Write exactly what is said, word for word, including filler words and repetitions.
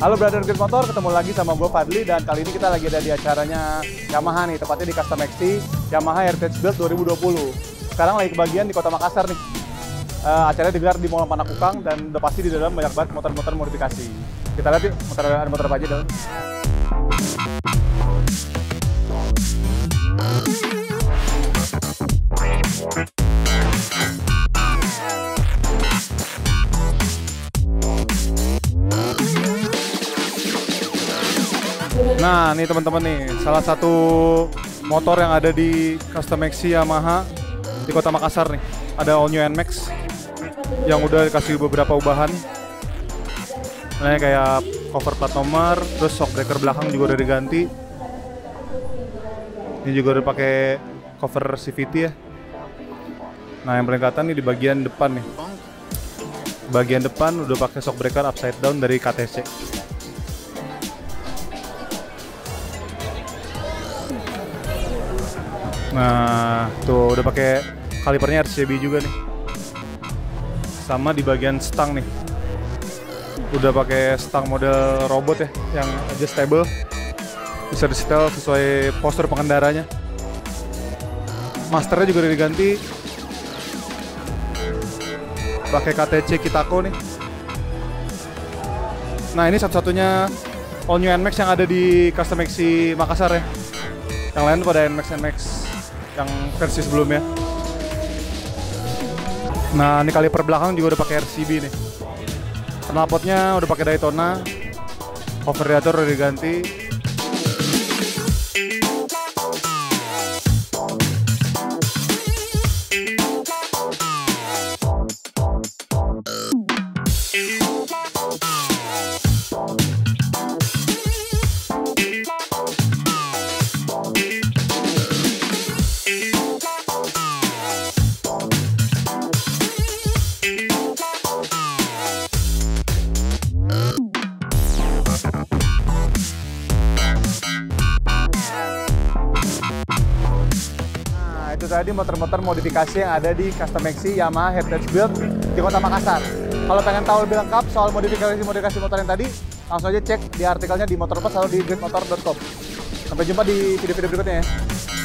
Halo brother GridMotor, ketemu lagi sama gue Fadli, dan kali ini kita lagi ada di acaranya Yamaha nih, tepatnya di Customaxi Yamaha Heritage Built dua ribu dua puluh. Sekarang lagi kebagian di kota Makassar nih. Uh, acaranya digelar di Mall Panakukang Kukang, dan udah pasti di dalam banyak banget motor-motor modifikasi. Kita lihat yuk, motor ada motor apa aja dalam. Nah, nih teman-teman nih, salah satu motor yang ada di Customaxi Yamaha di kota Makassar nih. Ada all new Nmax yang udah dikasih beberapa ubahan. Nah, kayak cover plat nomor, terus shock breaker belakang juga udah diganti. Ini juga udah pakai cover C V T ya. Nah, yang paling kelihatan nih di bagian depan nih. Bagian depan udah pakai shock breaker upside down dari K T C. Nah, tuh udah pakai kalipernya R C B juga nih. Sama di bagian stang nih. Udah pakai stang model robot ya, yang adjustable. Bisa disetel sesuai postur pengendaranya. Masternya juga udah diganti. Pakai K T C Kitako nih. Nah, ini satu-satunya all new Nmax yang ada di Customaxi Makassar ya. Yang lain pada Nmax-Nmax yang versi sebelumnya. Nah, ini kaliper belakang juga udah pakai R C B nih. Knalpotnya udah pakai Daytona. Cover radiator udah diganti. Itu tadi motor-motor modifikasi yang ada di Customaxi Yamaha Heritage Built di kota Makassar. Kalau pengen tahu lebih lengkap soal modifikasi-modifikasi motor yang tadi, langsung aja cek di artikelnya di Motor Plus atau di grid motor dot com. Sampai jumpa di video-video berikutnya ya.